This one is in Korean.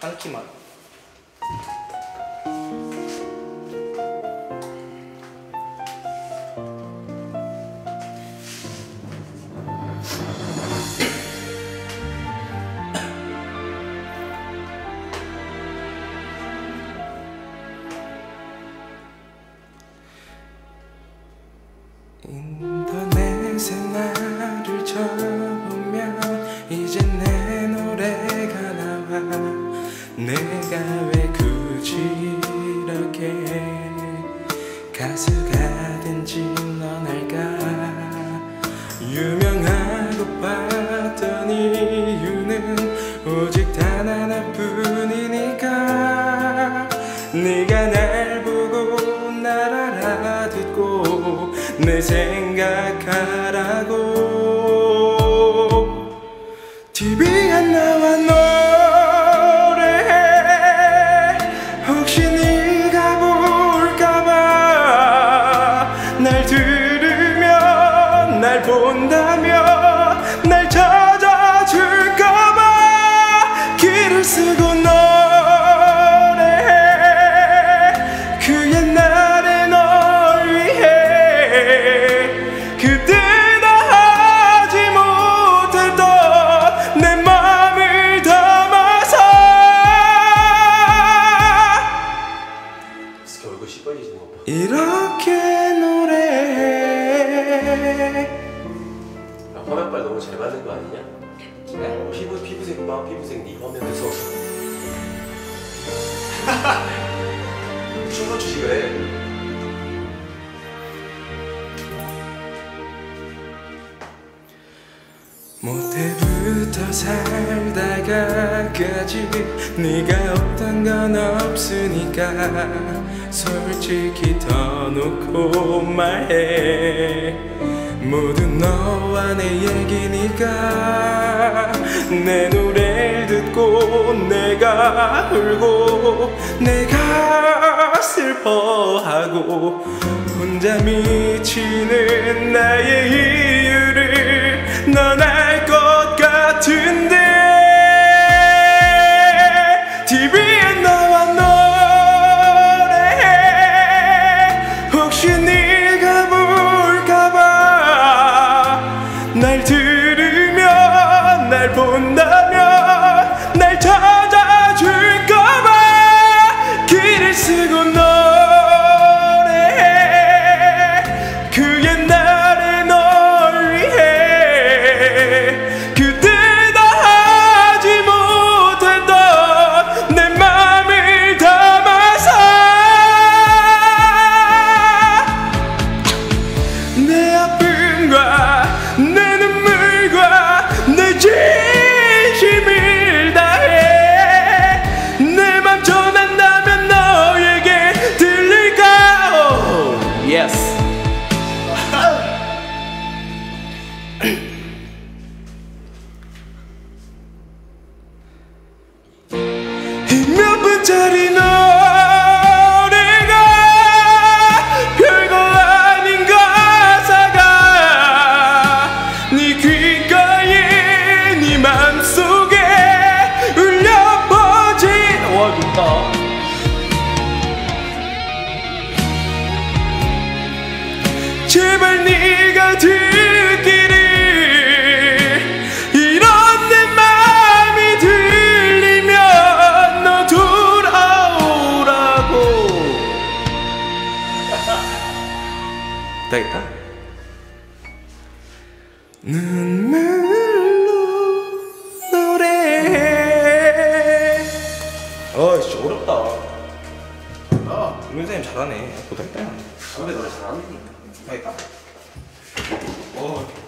한 키만. 인터넷에 나를 쳐보면 이제 내 노래가 나와. 내가 왜 굳이 이렇게 가수가 된지 넌 알까? 유명하고 봤던 이유는 오직 단 하나뿐이니까. 네가 날 보고 날 알아듣고 내 생각하라고. TV 안 나와 노래해. 혹시 네가 볼까봐. 날 들으면 날 본다면 날 찾아줄까봐. 길을 쓰고 이렇게 노래해. 야, 화면빨 너무 잘 맞는 거 아니냐? 야, 피부색 봐, 피부색 네 화면에서 춤을 추지 그래. 모태부터 살다가까지 네가 없던 건 없으니까 솔직히 더 놓고 말해. 모두 너와 내 얘기니까. 내 노래를 듣고 내가 울고 내가 슬퍼하고 혼자 미치는 나의 이유를 넌 알 것 같은데. TV에 나와 너 네가 볼까봐. 날 들으면 날 본다면 날 찾아줄까봐. 길을 쓰고 노래해. 그 옛날에 널 위해. 그때 다 하지 못했던 내 맘을 담아서. 내 아픔과 내 눈물과 내 진심을 다해. 내 맘 전한다면 너에게 들릴까? Oh, yes. 몇 분짜리 너 제발 네가 듣기를. 이런 내 맘이 들리면 너 돌아오라고. 되겠다. 눈물로 노래해. 어이씨 어렵다. 아, 윤선생님 잘하네. 못할까요? 노래 잘하네. 어.